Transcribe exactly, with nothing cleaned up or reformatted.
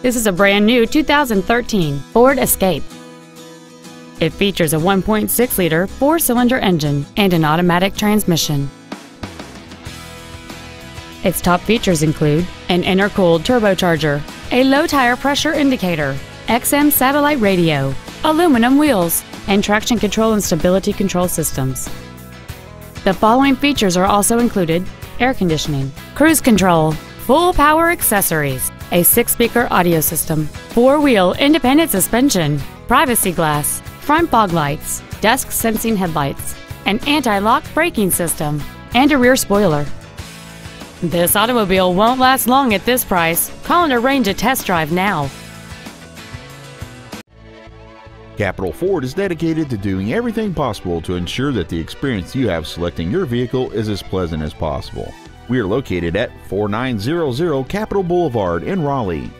This is a brand new two thousand thirteen Ford Escape. It features a one point six liter four-cylinder engine and an automatic transmission. Its top features include an intercooled turbocharger, a low tire pressure indicator, X M satellite radio, aluminum wheels, and traction control and stability control systems. The following features are also included: air conditioning, cruise control, full power accessories, a six-speaker audio system, four-wheel independent suspension, privacy glass, front fog lights, dusk sensing headlights, an anti-lock braking system, and a rear spoiler. This automobile won't last long at this price. Call and arrange a test drive now. Capital Ford is dedicated to doing everything possible to ensure that the experience you have selecting your vehicle is as pleasant as possible. We are located at four nine zero zero Capital Boulevard in Raleigh.